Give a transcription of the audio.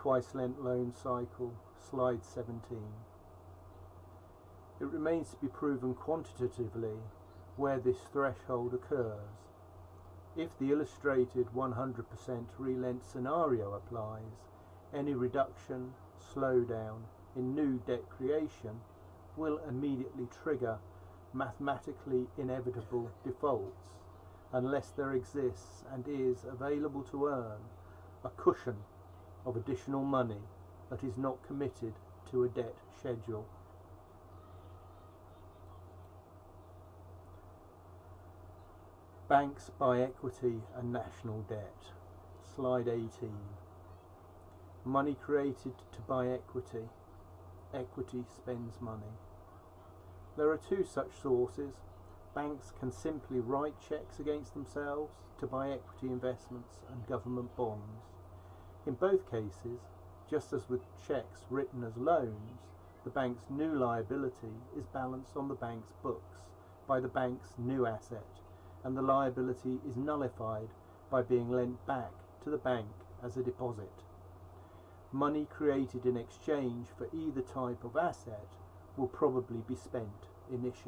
twice lent loan cycle, slide 17. It remains to be proven quantitatively where this threshold occurs. If the illustrated 100% relent scenario applies, any reduction, slowdown in new debt creation will immediately trigger mathematically inevitable defaults, unless there exists and is available to earn a cushion of additional money that is not committed to a debt schedule. Banks by equity and national debt, slide 18. Money created to buy equity. Equity spends money. There are two such sources. Banks can simply write checks against themselves to buy equity investments and government bonds. In both cases, just as with checks written as loans, the bank's new liability is balanced on the bank's books by the bank's new asset, and the liability is nullified by being lent back to the bank as a deposit. Money created in exchange for either type of asset will probably be spent initially.